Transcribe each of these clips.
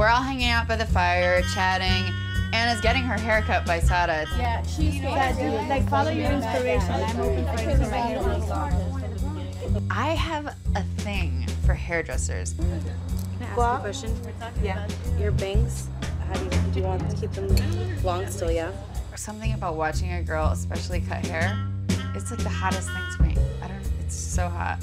We're all hanging out by the fire, chatting. Anna's getting her haircut by Sada. Yeah, she's like, follow your inspiration. I'm open for inspiration. I have a thing for hairdressers. Can I ask you a question? Yeah. Your bangs, how do you want to keep them long still, yeah? Something about watching a girl, especially cut hair, it's like the hottest thing to me. I don't know, it's so hot.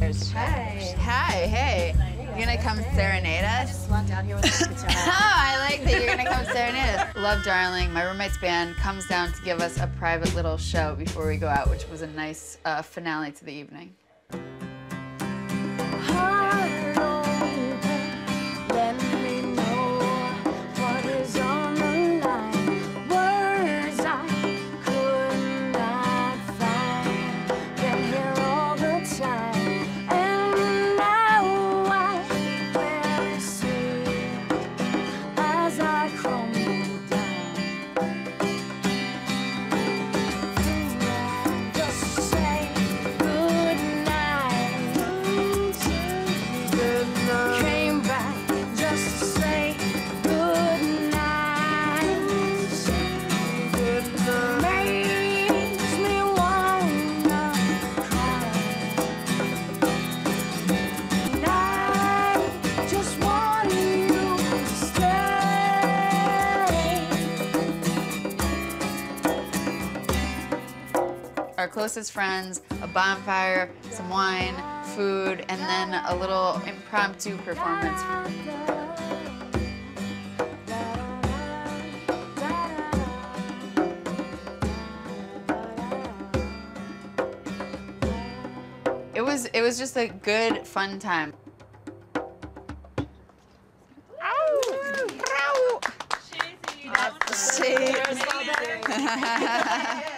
Hi. Hi, hey. You're gonna come serenade us? I just walked down here with my guitar. Oh, I like that you're gonna come serenade us. Love Darling, my roommate's band, comes down to give us a private little show before we go out, which was a nice finale to the evening. Our closest friends, a bonfire, some wine, food, and then a little impromptu performance. It was just a good, fun time. Ow! Ow! Cheesy.